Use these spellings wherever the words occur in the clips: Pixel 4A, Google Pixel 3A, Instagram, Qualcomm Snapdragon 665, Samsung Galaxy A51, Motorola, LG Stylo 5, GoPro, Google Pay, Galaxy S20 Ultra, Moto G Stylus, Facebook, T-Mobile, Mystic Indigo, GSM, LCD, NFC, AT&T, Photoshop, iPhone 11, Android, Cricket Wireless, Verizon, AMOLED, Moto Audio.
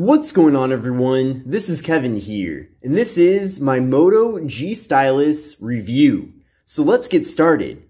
What's going on, everyone? This is Kevin here, and this is my Moto G Stylus review. So let's get started.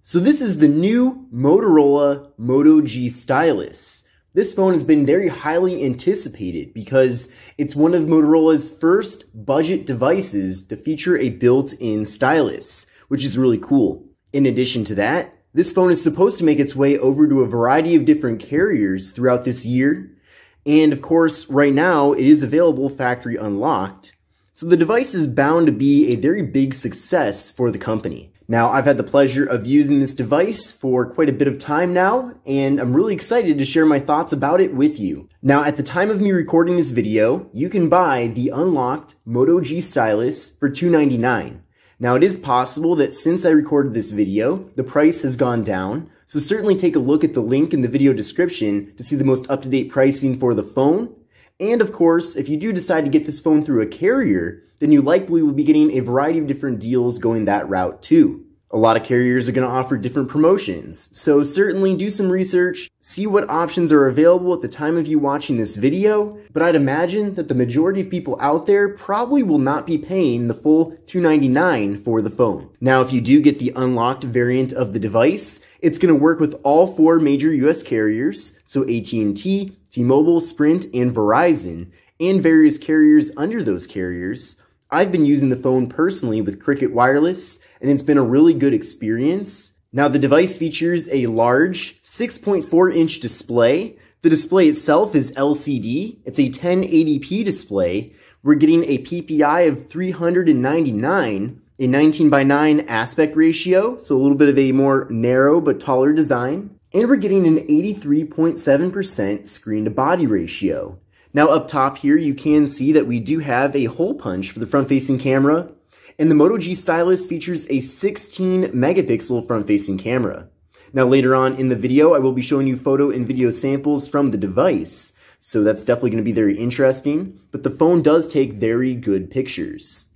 So this is the new Motorola Moto G Stylus. This phone has been very highly anticipated because it's one of Motorola's first budget devices to feature a built-in stylus, which is really cool. In addition to that, this phone is supposed to make its way over to a variety of different carriers throughout this year. And of course, right now, it is available factory unlocked. So the device is bound to be a very big success for the company. Now, I've had the pleasure of using this device for quite a bit of time now, and I'm really excited to share my thoughts about it with you. Now, at the time of me recording this video, you can buy the unlocked Moto G Stylus for $299. Now, it is possible that since I recorded this video, the price has gone down, so certainly take a look at the link in the video description to see the most up-to-date pricing for the phone. And of course, if you do decide to get this phone through a carrier, then you likely will be getting a variety of different deals going that route too. A lot of carriers are going to offer different promotions, so certainly do some research, see what options are available at the time of you watching this video, but I'd imagine that the majority of people out there probably will not be paying the full $299 for the phone. Now, if you do get the unlocked variant of the device, it's going to work with all four major US carriers, so AT&T, T-Mobile, Sprint, and Verizon, and various carriers under those carriers. I've been using the phone personally with Cricket Wireless, and it's been a really good experience. Now, the device features a large 6.4-inch display. The display itself is LCD. It's a 1080p display. We're getting a PPI of 399, a 19:9 aspect ratio, so a little bit of a more narrow but taller design. And we're getting an 83.7% screen-to-body ratio. Now, up top here, you can see that we do have a hole punch for the front-facing camera, and the Moto G Stylus features a 16-megapixel front-facing camera. Now, later on in the video, I will be showing you photo and video samples from the device, so that's definitely going to be very interesting, but the phone does take very good pictures.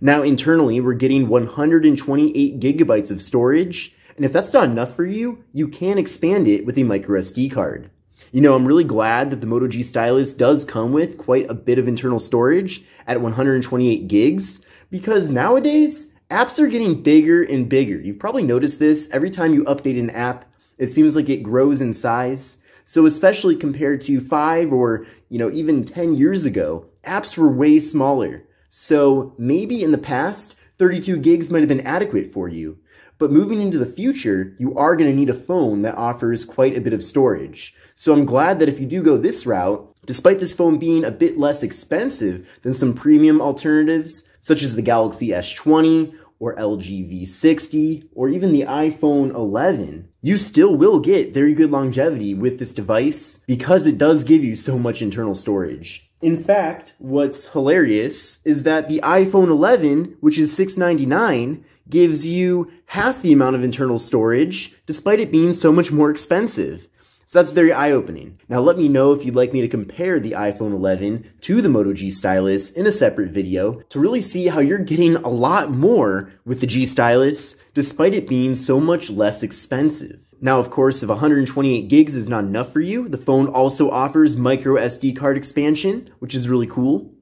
Now, internally, we're getting 128 gigabytes of storage, and if that's not enough for you, you can expand it with a microSD card. You know, I'm really glad that the Moto G Stylus does come with quite a bit of internal storage at 128 gigs, because nowadays, apps are getting bigger and bigger. You've probably noticed this. Every time you update an app, it seems like it grows in size. So especially compared to 5 or, even 10 years ago, apps were way smaller. So maybe in the past, 32 gigs might have been adequate for you. But moving into the future, you are going to need a phone that offers quite a bit of storage. So I'm glad that if you do go this route, despite this phone being a bit less expensive than some premium alternatives, such as the Galaxy S20 or LG V60 or even the iPhone 11, you still will get very good longevity with this device because it does give you so much internal storage. In fact, what's hilarious is that the iPhone 11, which is $699, gives you half the amount of internal storage, despite it being so much more expensive. So that's very eye-opening. Now, let me know if you'd like me to compare the iPhone 11 to the Moto G Stylus in a separate video to really see how you're getting a lot more with the G Stylus, despite it being so much less expensive. Now, of course, if 128 gigs is not enough for you, the phone also offers microSD card expansion, which is really cool.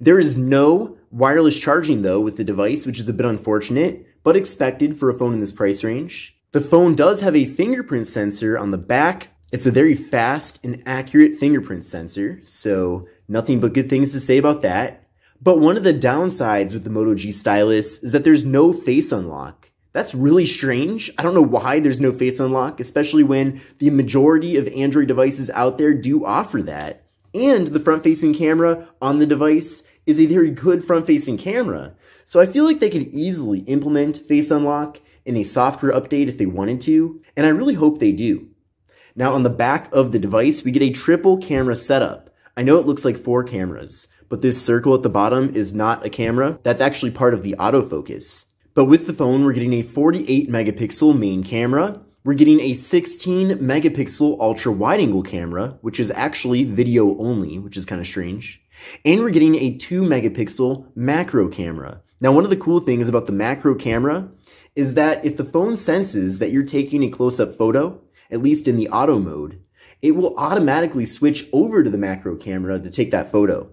There is no wireless charging, though, with the device, which is a bit unfortunate, but expected for a phone in this price range. The phone does have a fingerprint sensor on the back. It's a very fast and accurate fingerprint sensor, so nothing but good things to say about that. But one of the downsides with the Moto G Stylus is that there's no face unlock. That's really strange. I don't know why there's no face unlock, especially when the majority of Android devices out there do offer that. And the front-facing camera on the device is a very good front-facing camera. So I feel like they could easily implement face unlock in a software update if they wanted to, and I really hope they do. Now, on the back of the device, we get a triple camera setup. I know it looks like four cameras, but this circle at the bottom is not a camera. That's actually part of the autofocus. But with the phone, we're getting a 48-megapixel main camera. We're getting a 16-megapixel ultra-wide-angle camera, which is actually video only, which is kind of strange. And we're getting a 2-megapixel macro camera. Now, one of the cool things about the macro camera is that if the phone senses that you're taking a close-up photo, at least in the auto mode, it will automatically switch over to the macro camera to take that photo.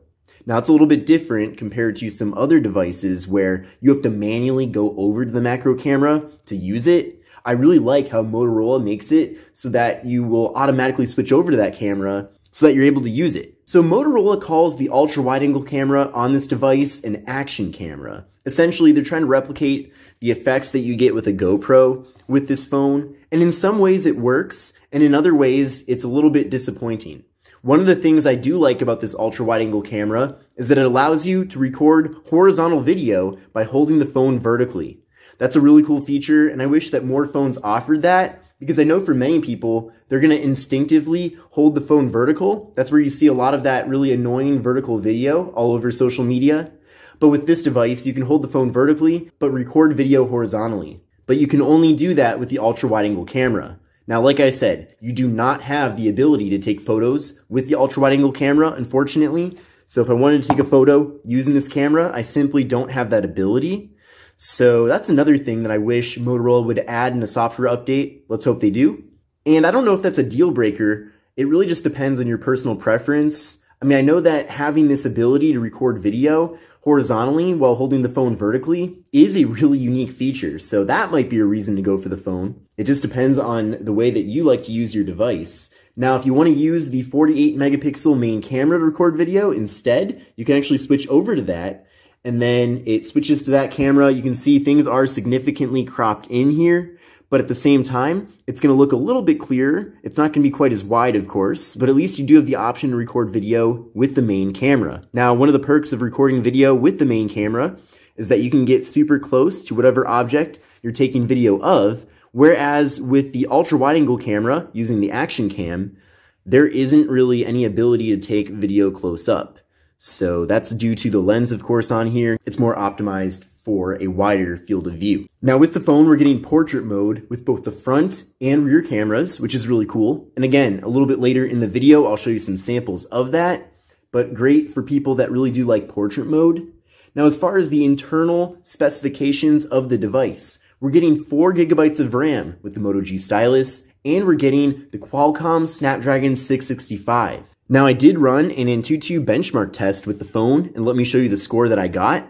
Now, it's a little bit different compared to some other devices where you have to manually go over to the macro camera to use it. I really like how Motorola makes it so that you will automatically switch over to that camera so that you're able to use it. So Motorola calls the ultra wide angle camera on this device an action camera. Essentially, they're trying to replicate the effects that you get with a GoPro with this phone. And in some ways it works, and in other ways it's a little bit disappointing. One of the things I do like about this ultra wide angle camera is that it allows you to record horizontal video by holding the phone vertically. That's a really cool feature, and I wish that more phones offered that, because I know for many people, they're going to instinctively hold the phone vertical. That's where you see a lot of that really annoying vertical video all over social media. But with this device, you can hold the phone vertically, but record video horizontally. But you can only do that with the ultra wide angle camera. Now, like I said, you do not have the ability to take photos with the ultra wide angle camera, unfortunately. So if I wanted to take a photo using this camera, I simply don't have that ability. So that's another thing that I wish Motorola would add in a software update. Let's hope they do. And I don't know if that's a deal breaker. It really just depends on your personal preference. I mean, I know that having this ability to record video horizontally while holding the phone vertically is a really unique feature. So that might be a reason to go for the phone. It just depends on the way that you like to use your device. Now, if you want to use the 48 megapixel main camera to record video instead, you can actually switch over to that. And then it switches to that camera. You can see things are significantly cropped in here, but at the same time, it's going to look a little bit clearer. It's not going to be quite as wide, of course, but at least you do have the option to record video with the main camera. Now, one of the perks of recording video with the main camera is that you can get super close to whatever object you're taking video of, whereas with the ultra wide angle camera using the action cam, there isn't really any ability to take video close up. So that's due to the lens, of course, on here. It's more optimized for a wider field of view. Now with the phone, we're getting portrait mode with both the front and rear cameras, which is really cool. And again, a little bit later in the video, I'll show you some samples of that, but great for people that really do like portrait mode. Now, as far as the internal specifications of the device, we're getting 4 GB of RAM with the Moto G Stylus, and we're getting the Qualcomm Snapdragon 665. Now, I did run an AnTuTu benchmark test with the phone, and let me show you the score that I got.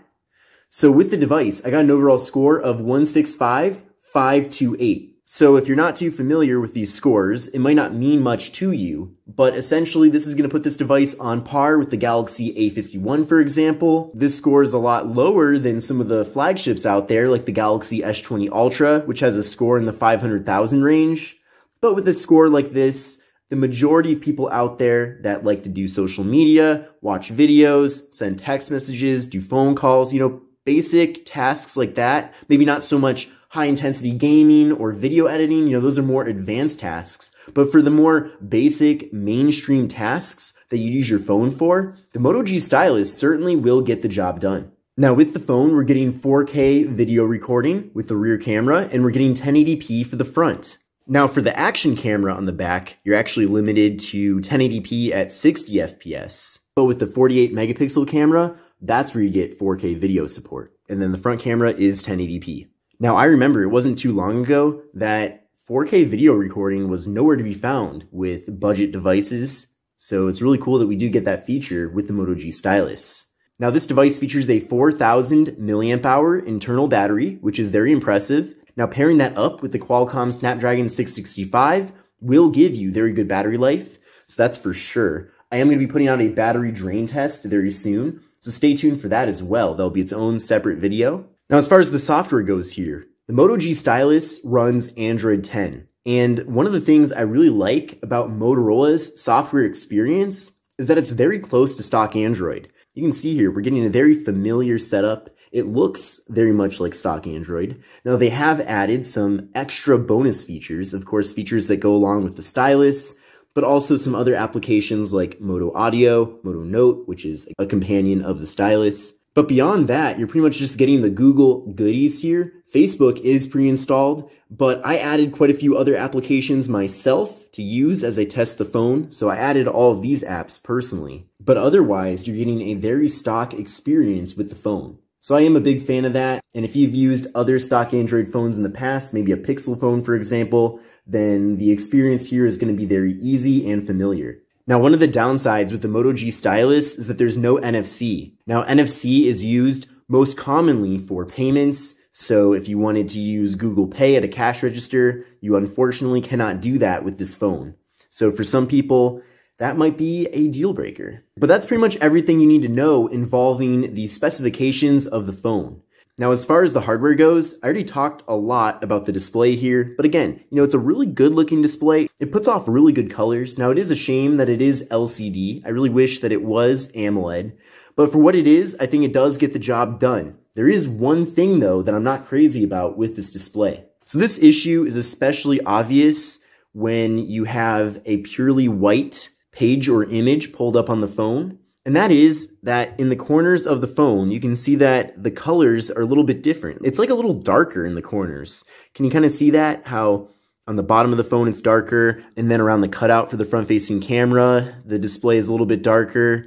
So with the device, I got an overall score of 165,528. So if you're not too familiar with these scores, it might not mean much to you, but essentially this is going to put this device on par with the Galaxy A51, for example. This score is a lot lower than some of the flagships out there, like the Galaxy S20 Ultra, which has a score in the 500,000 range. But with a score like this, the majority of people out there that like to do social media, watch videos, send text messages, do phone calls, you know, basic tasks like that, maybe not so much high intensity gaming or video editing, you know, those are more advanced tasks. But for the more basic mainstream tasks that you use your phone for, the Moto G Stylus certainly will get the job done. Now with the phone, we're getting 4K video recording with the rear camera, and we're getting 1080p for the front. Now for the action camera on the back, you're actually limited to 1080p at 60 FPS. But with the 48 megapixel camera, that's where you get 4K video support. And then the front camera is 1080p. Now I remember it wasn't too long ago that 4K video recording was nowhere to be found with budget devices. So it's really cool that we do get that feature with the Moto G Stylus. Now this device features a 4,000 milliamp hour internal battery, which is very impressive. Now pairing that up with the Qualcomm Snapdragon 665 will give you very good battery life, so that's for sure. I am going to be putting out a battery drain test very soon, so stay tuned for that as well. There'll be its own separate video. Now as far as the software goes here, the Moto G Stylus runs Android 10. And one of the things I really like about Motorola's software experience is that it's very close to stock Android. You can see here, we're getting a very familiar setup. It looks very much like stock Android. Now they have added some extra bonus features, of course, features that go along with the stylus, but also some other applications like Moto Audio, Moto Note, which is a companion of the stylus. But beyond that, you're pretty much just getting the Google goodies here. Facebook is pre-installed, but I added quite a few other applications myself to use as I test the phone, so I added all of these apps personally. But otherwise, you're getting a very stock experience with the phone. So I am a big fan of that, and if you've used other stock Android phones in the past, maybe a Pixel phone for example, then the experience here is going to be very easy and familiar. Now, one of the downsides with the Moto G Stylus is that there's no NFC. Now, NFC is used most commonly for payments, so if you wanted to use Google Pay at a cash register, you unfortunately cannot do that with this phone. So for some people, that might be a deal breaker. But that's pretty much everything you need to know involving the specifications of the phone. Now, as far as the hardware goes, I already talked a lot about the display here, but again, you know, it's a really good looking display. It puts off really good colors. Now, it is a shame that it is LCD. I really wish that it was AMOLED, but for what it is, I think it does get the job done. There is one thing though that I'm not crazy about with this display. So this issue is especially obvious when you have a purely white page or image pulled up on the phone. And that is that in the corners of the phone, you can see that the colors are a little bit different. It's like a little darker in the corners. Can you kind of see that? How on the bottom of the phone it's darker, and then around the cutout for the front-facing camera, the display is a little bit darker.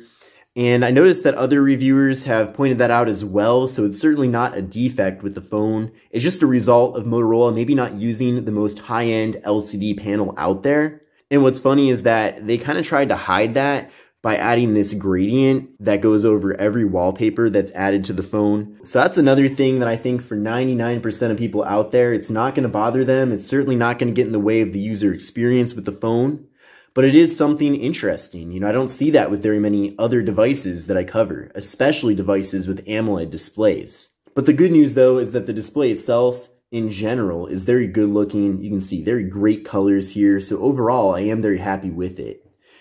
And I noticed that other reviewers have pointed that out as well, so it's certainly not a defect with the phone. It's just a result of Motorola maybe not using the most high-end LCD panel out there. And what's funny is that they kind of tried to hide that by adding this gradient that goes over every wallpaper that's added to the phone. So that's another thing that I think for 99% of people out there, it's not gonna bother them. It's certainly not gonna get in the way of the user experience with the phone, but it is something interesting. You know, I don't see that with very many other devices that I cover, especially devices with AMOLED displays. But the good news though is that the display itself in general is very good looking. You can see very great colors here. So overall, I am very happy with it.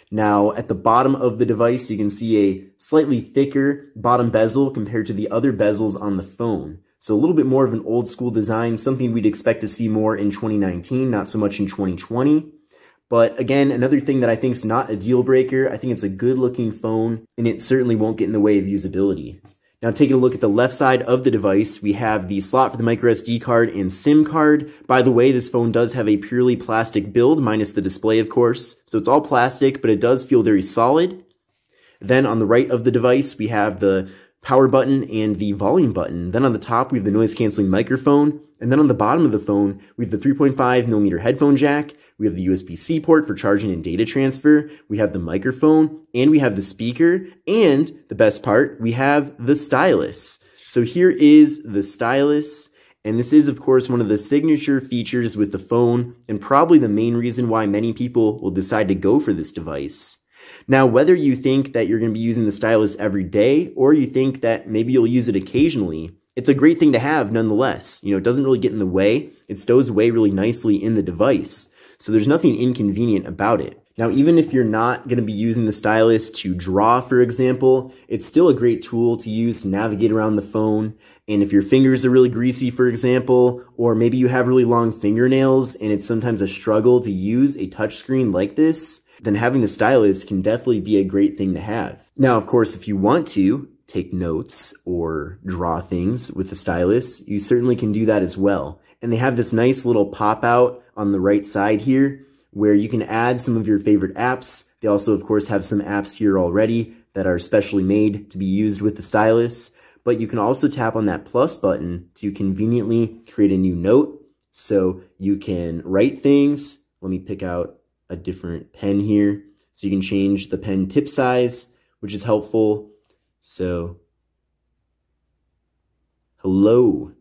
Now, at the bottom of the device, you can see a slightly thicker bottom bezel compared to the other bezels on the phone. So a little bit more of an old school design, something we'd expect to see more in 2019, not so much in 2020. But again, another thing that I think is not a deal breaker, I think it's a good looking phone, and it certainly won't get in the way of usability. Now, taking a look at the left side of the device, we have the slot for the microSD card and SIM card. By the way, this phone does have a purely plastic build, minus the display, of course. So it's all plastic, but it does feel very solid. Then on the right of the device, we have the power button and the volume button. Then on the top, we have the noise-canceling microphone. And then on the bottom of the phone, we have the 3.5mm headphone jack. We have the USB-C port for charging and data transfer. We have the microphone, and we have the speaker, and the best part, we have the stylus. So here is the stylus, and this is of course one of the signature features with the phone, and probably the main reason why many people will decide to go for this device. Now, whether you think that you're going to be using the stylus every day, or you think that maybe you'll use it occasionally, it's a great thing to have nonetheless. You know, it doesn't really get in the way. It stows away really nicely in the device. So there's nothing inconvenient about it. Now, even if you're not going to be using the stylus to draw, for example, it's still a great tool to use to navigate around the phone. And if your fingers are really greasy, for example, or maybe you have really long fingernails and it's sometimes a struggle to use a touchscreen like this, then having the stylus can definitely be a great thing to have. Now, of course, if you want to take notes or draw things with the stylus, you certainly can do that as well. And they have this nice little pop-out on the right side here, where you can add some of your favorite apps. They also, of course, have some apps here already that are specially made to be used with the stylus, but you can also tap on that plus button to conveniently create a new note. So you can write things. Let me pick out a different pen here. So you can change the pen tip size, which is helpful. So, hello.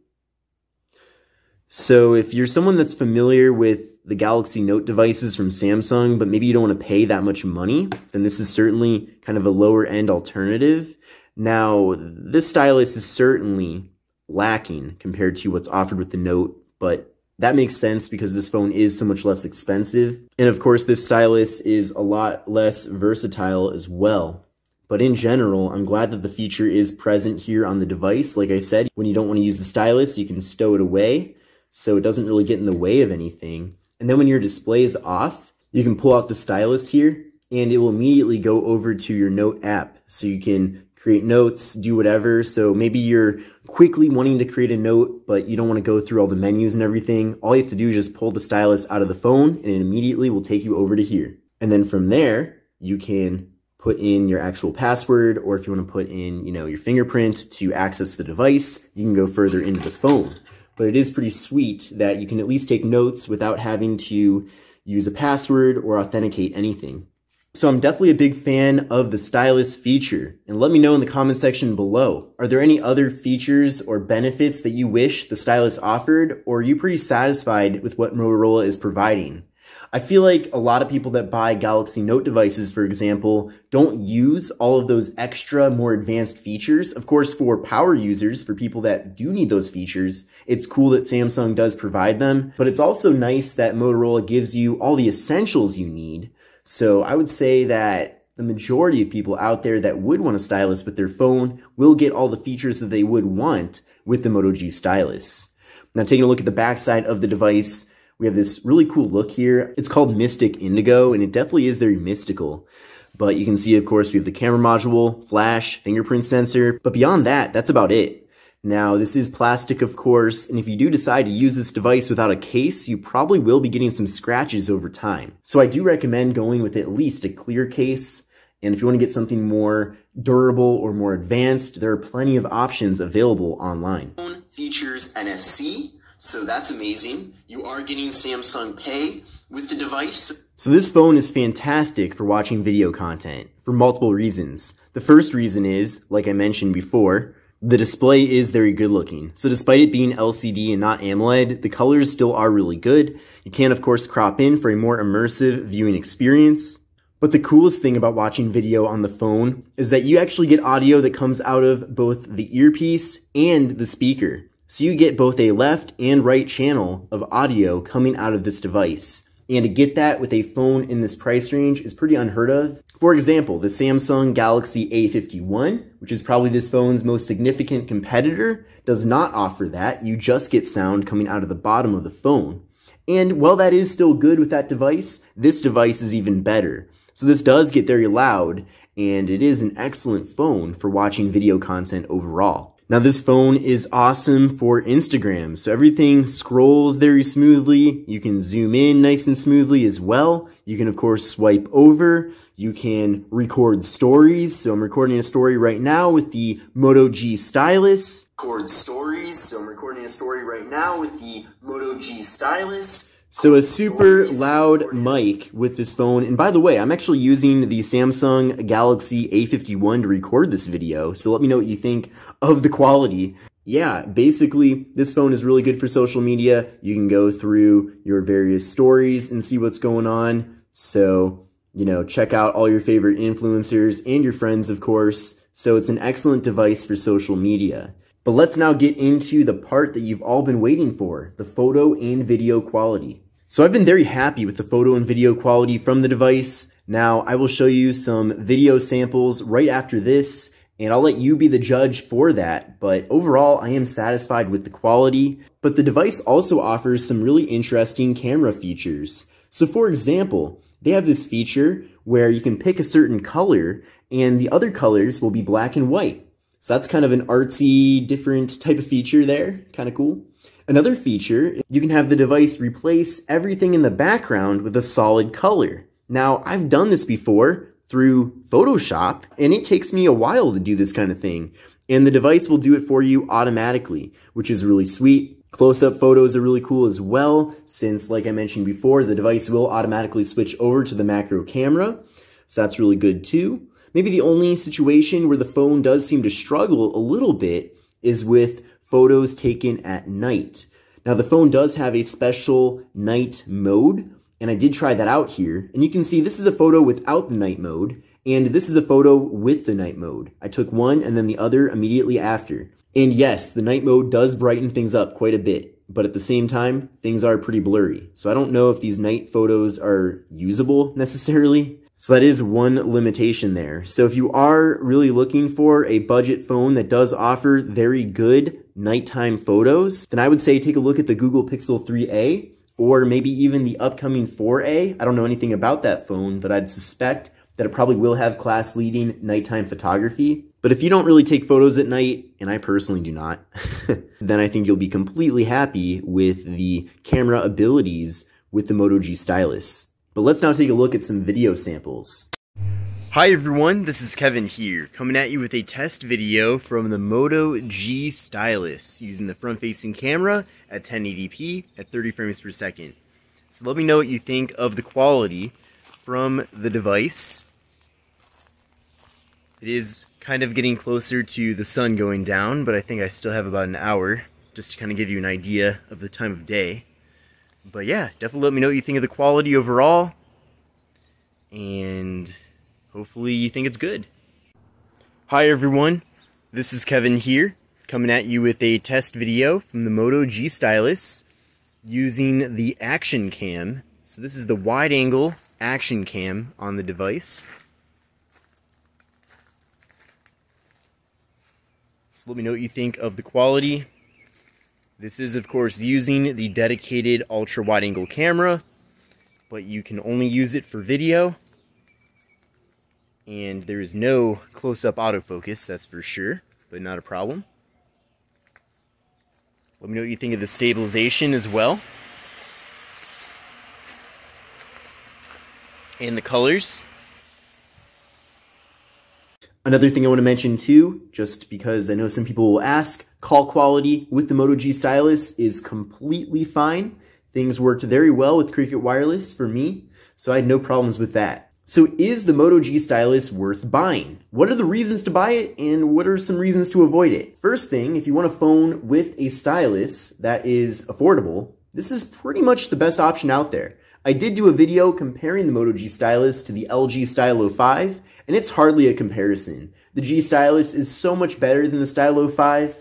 So if you're someone that's familiar with the Galaxy Note devices from Samsung, but maybe you don't want to pay that much money, then this is certainly kind of a lower end alternative. Now, this stylus is certainly lacking compared to what's offered with the Note, but that makes sense because this phone is so much less expensive. And of course, this stylus is a lot less versatile as well. But in general, I'm glad that the feature is present here on the device. Like I said, when you don't want to use the stylus, you can stow it away, so it doesn't really get in the way of anything. And then when your display is off, you can pull out the stylus here, and it will immediately go over to your Note app. So you can create notes, do whatever. So maybe you're quickly wanting to create a note, but you don't want to go through all the menus and everything. All you have to do is just pull the stylus out of the phone, and it immediately will take you over to here. And then from there, you can put in your actual password, or if you want to put in, you know, your fingerprint to access the device, you can go further into the phone. But it is pretty sweet that you can at least take notes without having to use a password or authenticate anything. So I'm definitely a big fan of the stylus feature, and let me know in the comment section below. Are there any other features or benefits that you wish the stylus offered, or are you pretty satisfied with what Motorola is providing? I feel like a lot of people that buy Galaxy Note devices, for example, don't use all of those extra, more advanced features. Of course, for power users, for people that do need those features, it's cool that Samsung does provide them, but it's also nice that Motorola gives you all the essentials you need. So I would say that the majority of people out there that would want a stylus with their phone will get all the features that they would want with the Moto G Stylus. Now, taking a look at the backside of the device, we have this really cool look here. It's called Mystic Indigo, and it definitely is very mystical. But you can see, of course, we have the camera module, flash, fingerprint sensor. But beyond that, that's about it. Now, this is plastic, of course, and if you do decide to use this device without a case, you probably will be getting some scratches over time. So I do recommend going with at least a clear case. And if you want to get something more durable or more advanced, there are plenty of options available online. Features NFC. So that's amazing. You are getting Samsung Pay with the device. So this phone is fantastic for watching video content for multiple reasons. The first reason is, like I mentioned before, the display is very good looking. So despite it being LCD and not AMOLED, the colors still are really good. You can, of course, crop in for a more immersive viewing experience. But the coolest thing about watching video on the phone is that you actually get audio that comes out of both the earpiece and the speaker. So you get both a left and right channel of audio coming out of this device. And to get that with a phone in this price range is pretty unheard of. For example, the Samsung Galaxy A51, which is probably this phone's most significant competitor, does not offer that. You just get sound coming out of the bottom of the phone. And while that is still good with that device, this device is even better. So this does get very loud, and it is an excellent phone for watching video content overall. Now, this phone is awesome for Instagram, so everything scrolls very smoothly. You can zoom in nice and smoothly as well. You can, of course, swipe over. You can record stories. So I'm recording a story right now with the Moto G Stylus. So a super loud mic with this phone. And by the way, I'm actually using the Samsung Galaxy A51 to record this video, so let me know what you think of the quality. Yeah, basically, this phone is really good for social media. You can go through your various stories and see what's going on. So, you know, check out all your favorite influencers and your friends, of course. So it's an excellent device for social media. But let's now get into the part that you've all been waiting for, the photo and video quality. So I've been very happy with the photo and video quality from the device. Now I will show you some video samples right after this, and I'll let you be the judge for that. But overall, I am satisfied with the quality. But the device also offers some really interesting camera features. So for example, they have this feature where you can pick a certain color, and the other colors will be black and white. So that's kind of an artsy, different type of feature there. Kind of cool. Another feature, you can have the device replace everything in the background with a solid color. Now, I've done this before through Photoshop, and it takes me a while to do this kind of thing. And the device will do it for you automatically, which is really sweet. Close-up photos are really cool as well, since, like I mentioned before, the device will automatically switch over to the macro camera. So that's really good too. Maybe the only situation where the phone does seem to struggle a little bit is with photos taken at night. Now, the phone does have a special night mode, and I did try that out here. And you can see this is a photo without the night mode, and this is a photo with the night mode. I took one and then the other immediately after. And yes, the night mode does brighten things up quite a bit, but at the same time, things are pretty blurry. So I don't know if these night photos are usable necessarily. So that is one limitation there. So if you are really looking for a budget phone that does offer very good nighttime photos, then I would say take a look at the Google Pixel 3A, or maybe even the upcoming 4A. I don't know anything about that phone, but I'd suspect that it probably will have class-leading nighttime photography. But if you don't really take photos at night, and I personally do not, then I think you'll be completely happy with the camera abilities with the Moto G Stylus. But let's now take a look at some video samples. Hi everyone, this is Kevin here, coming at you with a test video from the Moto G Stylus, using the front-facing camera at 1080p at 30 frames per second. So let me know what you think of the quality from the device. It is kind of getting closer to the sun going down, but I think I still have about an hour, just to kind of give you an idea of the time of day. But yeah, definitely let me know what you think of the quality overall, and hopefully you think it's good. Hi everyone, this is Kevin here, coming at you with a test video from the Moto G Stylus using the action cam. So this is the wide angle action cam on the device. So let me know what you think of the quality. This is of course using the dedicated ultra wide angle camera, but you can only use it for video. And there is no close-up autofocus, that's for sure, but not a problem. Let me know what you think of the stabilization as well. And the colors. Another thing I want to mention too, just because I know some people will ask, call quality with the Moto G Stylus is completely fine. Things worked very well with Cricket Wireless for me, so I had no problems with that. So is the Moto G Stylus worth buying? What are the reasons to buy it, and what are some reasons to avoid it? First thing, if you want a phone with a stylus that is affordable, this is pretty much the best option out there. I did do a video comparing the Moto G Stylus to the LG Stylo 5, and it's hardly a comparison. The G Stylus is so much better than the Stylo 5,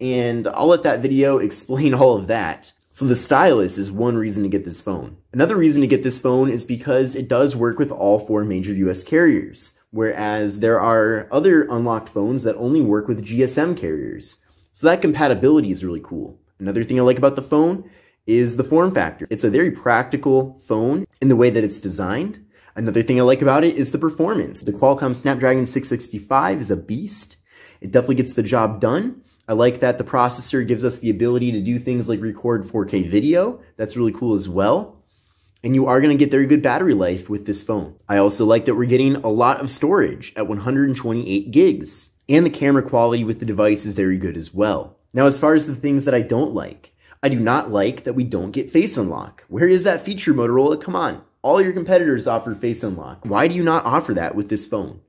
and I'll let that video explain all of that. So the stylus is one reason to get this phone. Another reason to get this phone is because it does work with all four major US carriers, whereas there are other unlocked phones that only work with GSM carriers. So that compatibility is really cool. Another thing I like about the phone is the form factor. It's a very practical phone in the way that it's designed. Another thing I like about it is the performance. The Qualcomm Snapdragon 665 is a beast. It definitely gets the job done. I like that the processor gives us the ability to do things like record 4K video. That's really cool as well. And you are going to get very good battery life with this phone. I also like that we're getting a lot of storage at 128 gigs. And the camera quality with the device is very good as well. Now, as far as the things that I don't like, I do not like that we don't get Face Unlock. Where is that feature, Motorola? Come on. All your competitors offer Face Unlock. Why do you not offer that with this phone?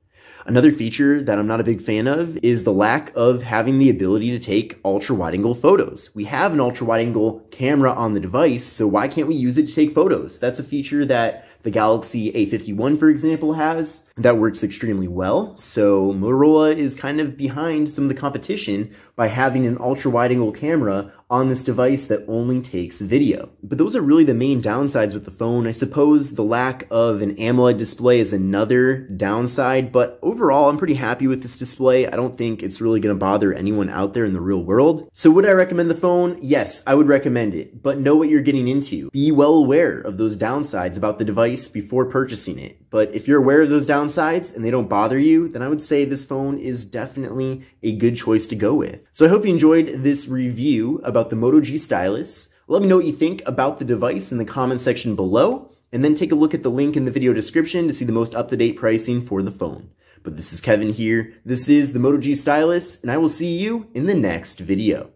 Another feature that I'm not a big fan of is the lack of having the ability to take ultra-wide-angle photos. We have an ultra-wide-angle camera on the device, so why can't we use it to take photos? That's a feature that the Galaxy A51, for example, has. That works extremely well, so Motorola is kind of behind some of the competition by having an ultra-wide-angle camera on this device that only takes video. But those are really the main downsides with the phone. I suppose the lack of an AMOLED display is another downside, but overall, I'm pretty happy with this display. I don't think it's really going to bother anyone out there in the real world. So would I recommend the phone? Yes, I would recommend it, but know what you're getting into. Be well aware of those downsides about the device before purchasing it. But if you're aware of those downsides and they don't bother you, then I would say this phone is definitely a good choice to go with. So I hope you enjoyed this review about the Moto G Stylus. Let me know what you think about the device in the comment section below, and then take a look at the link in the video description to see the most up-to-date pricing for the phone. But this is Kevin here, this is the Moto G Stylus, and I will see you in the next video.